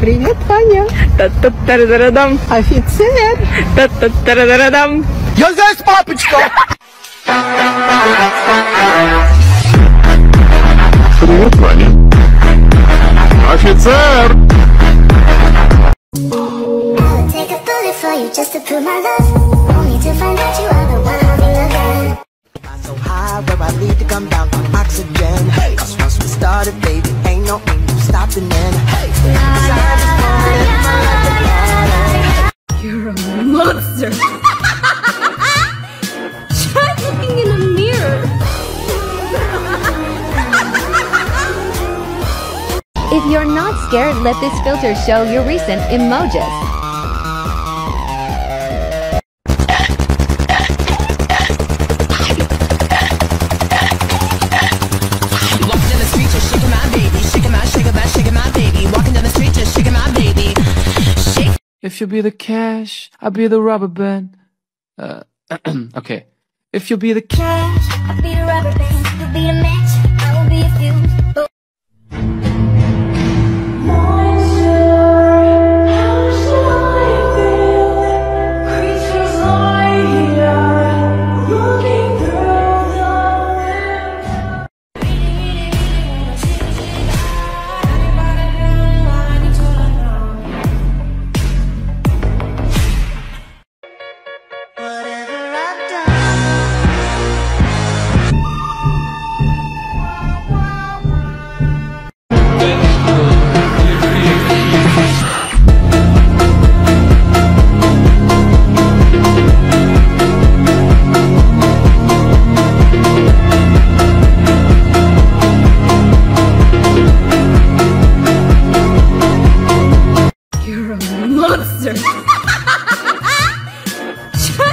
Привет, Ваня. Офицер. Я здесь, папочка. Привет, Ваня. Офицер. So high where I need to come down on oxygen. Hey. Cause once we started, baby, ain't no stopping in. Hey. You're a monster. Try looking in the mirror. If you're not scared, let this filter show your recent emojis. If you be the cash, I'll be the rubber band. Okay. If you be the cash, I'll be the rubber band. You'll be the match, I will be a fuse. Creatures are here, looking Try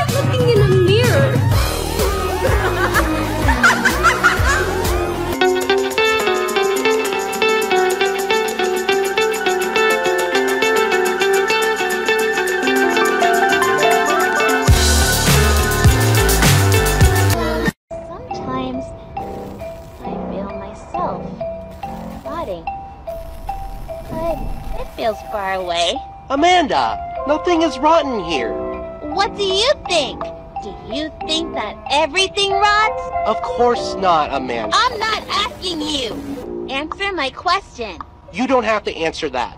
looking in the mirror. Sometimes I feel myself rotting, but it feels far away. Amanda, nothing is rotten here. What do you think? Do you think that everything rots? Of course not, Amanda. I'm not asking you. Answer my question. You don't have to answer that.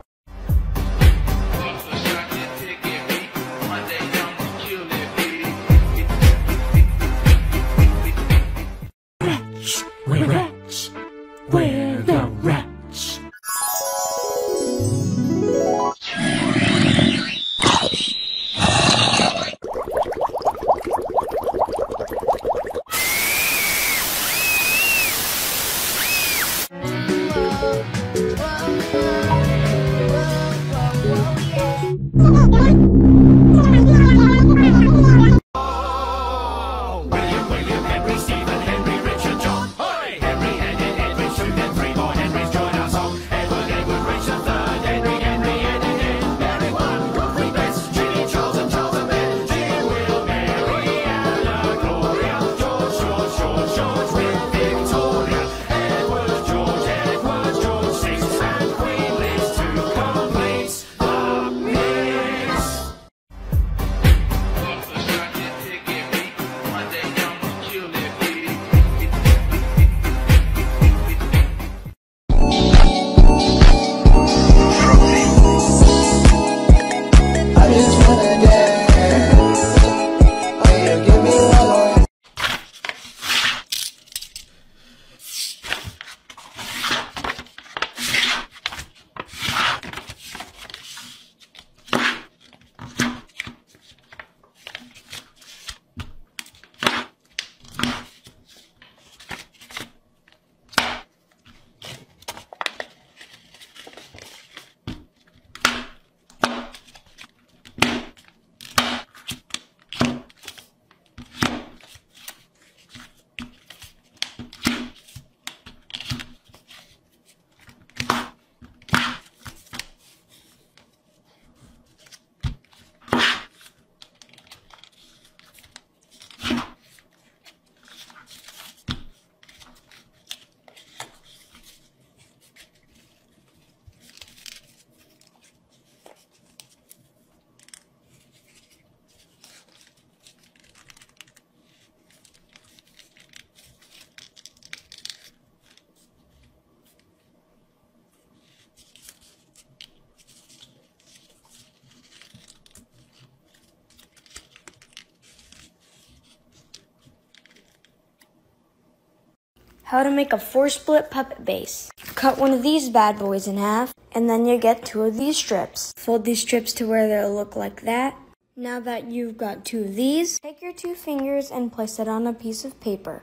Rats, we're rats. We're the rats. how to make a 4-split puppet base. Cut one of these bad boys in half, and then you get two of these strips. Fold these strips to where they'll look like that. Now that you've got two of these, take your two fingers and place it on a piece of paper.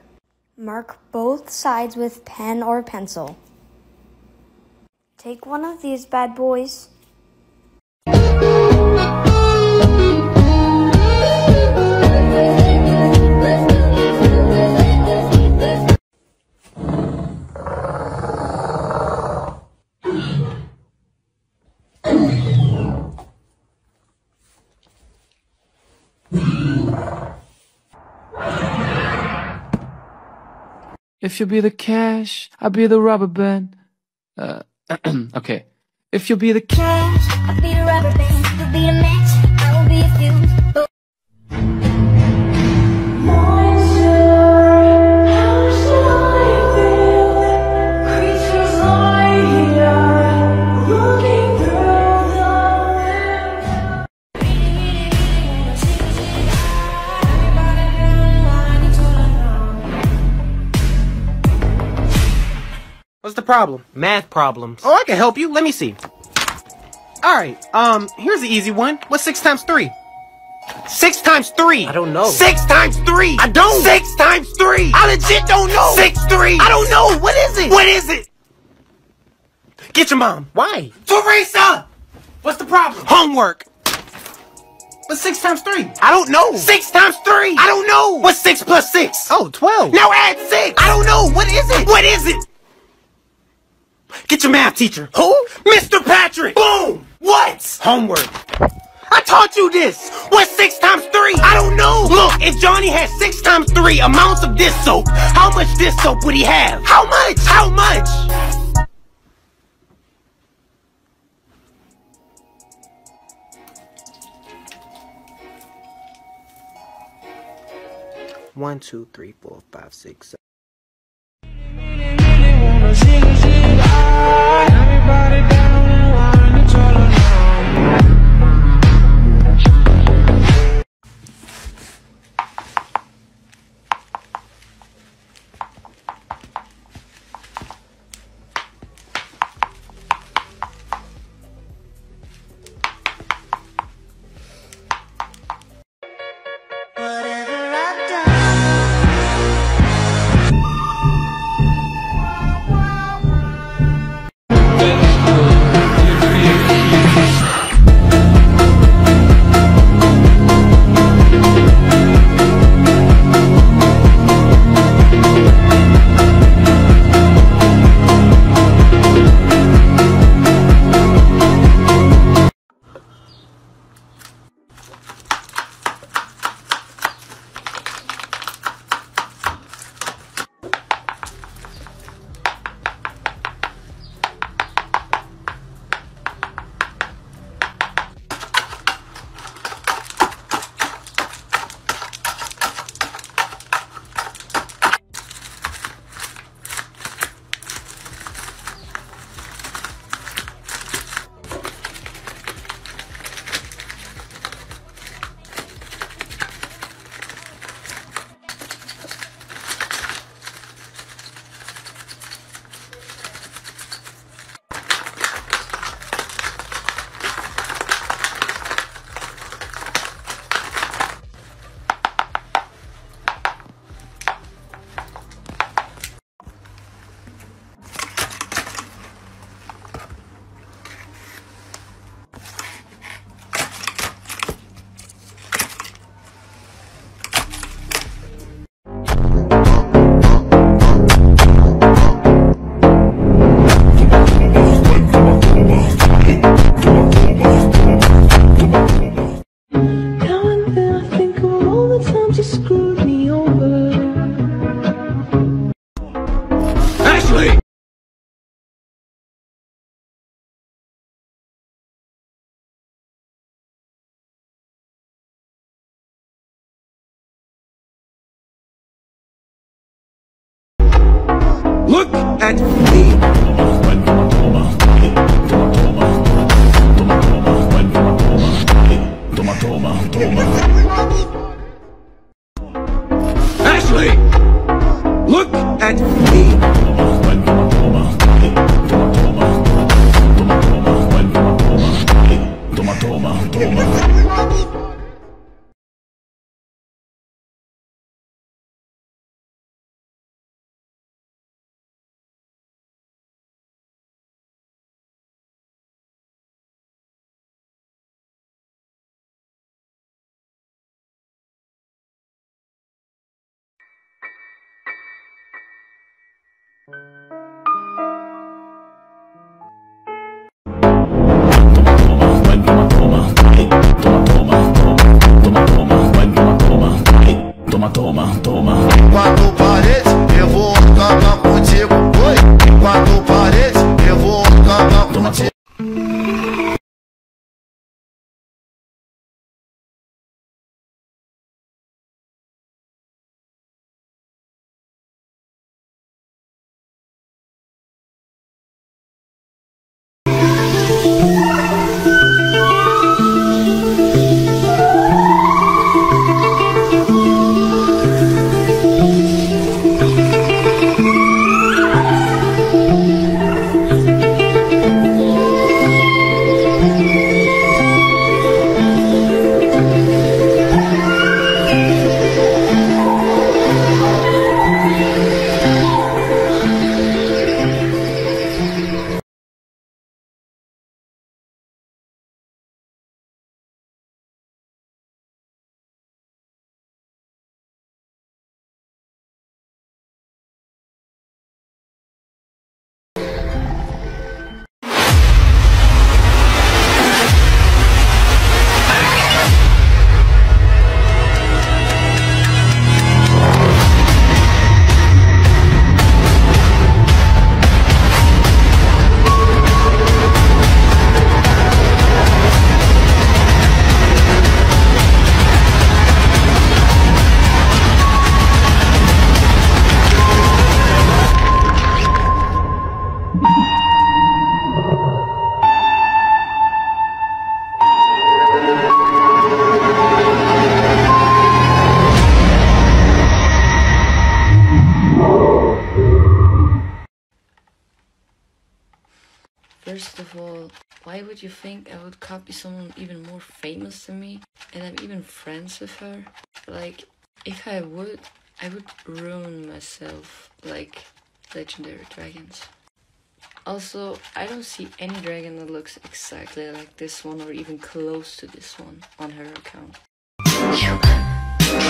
Mark both sides with pen or pencil. Take one of these bad boys. If you'll be the cash, I'll be the rubber band. Okay. If you'll be the cash, I'll be the rubber band. You'll be a match, I will be a fuse. Creatures lie here, looking through. What's the problem? Math problems. Oh, I can help you. Let me see. Alright, here's the easy one. What's 6 times 3? 6 times 3! I don't know. 6 times 3! I don't! 6 times 3! I legit don't know! 6 3! I don't know! What is it? What is it? Get your mom. Why? Teresa! What's the problem? Homework! What's 6 times 3? I don't know. 6 times 3! I don't know! What's 6 plus 6? Oh, 12. Now add 6! I don't know! What is it? What is it? Get your math teacher. Who? Mr. Patrick. Boom. What? Homework. I taught you this. What's 6 times 3? I don't know. Look, if Johnny had 6 times 3 amounts of this soap, how much this soap would he have? How much? How much? One, two, three, four, five, six, seven. Look at me! Ashley! Look at me! Why would you think I would copy someone even more famous than me? And I'm even friends with her? Like, if I would ruin myself like legendary dragons. Also, I don't see any dragon that looks exactly like this one or even close to this one on her account. You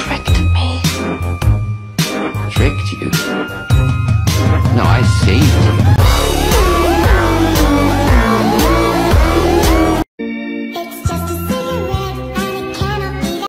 tricked me. Tricked you? No, I saved you.